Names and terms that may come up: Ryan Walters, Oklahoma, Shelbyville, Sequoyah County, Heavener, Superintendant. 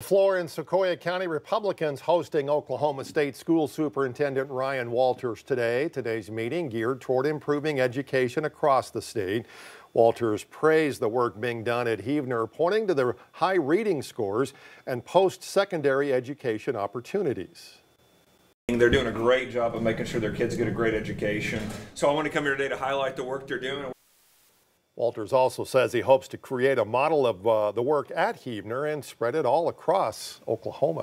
Floor in Sequoyah County, Republicans hosting Oklahoma State School Superintendent Ryan Walters today. Today's meeting geared toward improving education across the state. Walters praised the work being done at Heavener, pointing to the high reading scores and post-secondary education opportunities. They're doing a great job of making sure their kids get a great education. So I want to come here today to highlight the work they're doing. Walters also says he hopes to create a model of the work at Heavener and spread it all across Oklahoma.